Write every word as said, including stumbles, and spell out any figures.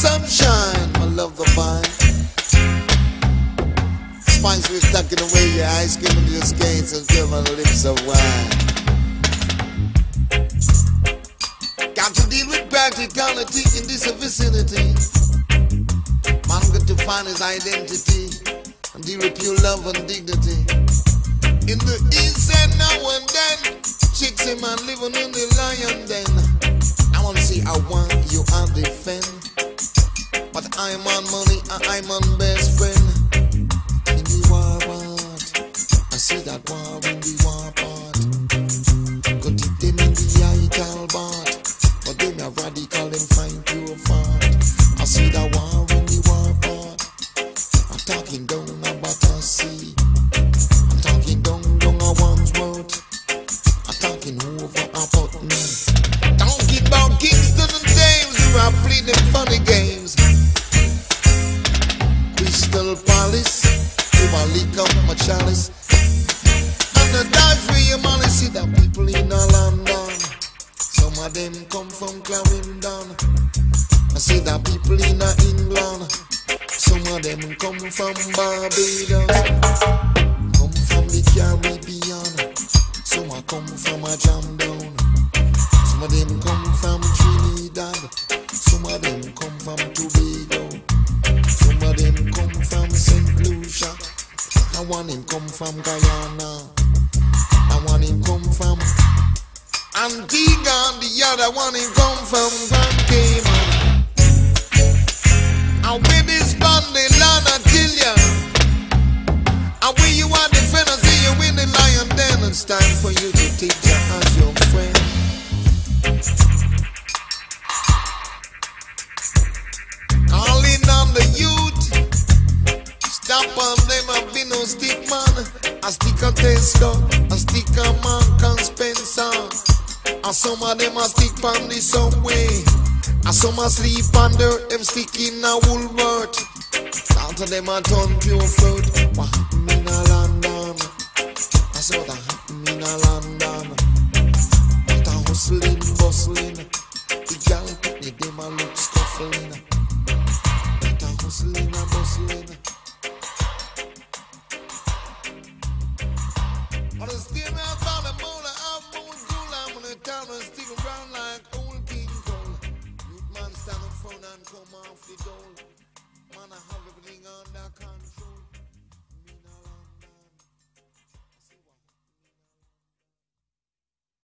sunshine, my love divine. Spines were stuck in the way your eyes came into your skates and fill my lips of wine. Got to deal with practicality in this vicinity. Man got to find his identity and deal with pure love and dignity. In the east and now and then, chicks in man living in the lion den. I wanna see I want you and defend. But I'm on money and I'm on best friend. In the war part, I see that war in the war part. Could take them in the radical part, but them are radical and find pure fart. I see that war in the war part. I'm talking down about I see. I'm talking down down a one's world. I'm talking over about me. Talking about Kingston and James, who are playing funny games. Crystal Palace, you my leak up my chalice. And the dive for your money, see the people in London. Some of them come from Clarendon. I see the people in England. Some of them come from Barbados. Come from the Caribbean. Some are come from a jam down. Some of them come from Trinidad. Some of them come from Tobago. Some of them come from Saint Lucia. I want him come from Guyana. I want him come from Antigua. And the other one him come from Vancouver. And with this band they Lana kill ya. And when you are the friend I see you in the lion den. It's time for you to take ya as your friend. Calling on the youth, stop on them. I've been no stick man. I stick a Tesla, I stick a Mark and Spencer. And some of them I stick on the subway. And some I sleep under them sticking a Woolworth. Some of them I turn pure fruit. What happened in London? I saw that happened in London. What a hustling, bustling. The gal picnic them I look scuffling. Hustling and bustling. On the steam house on the moon, I have moon cool. I'm on the town and stick around like old King Cole. Youth man stand up front and come off the dole. Man, I have everything on that con.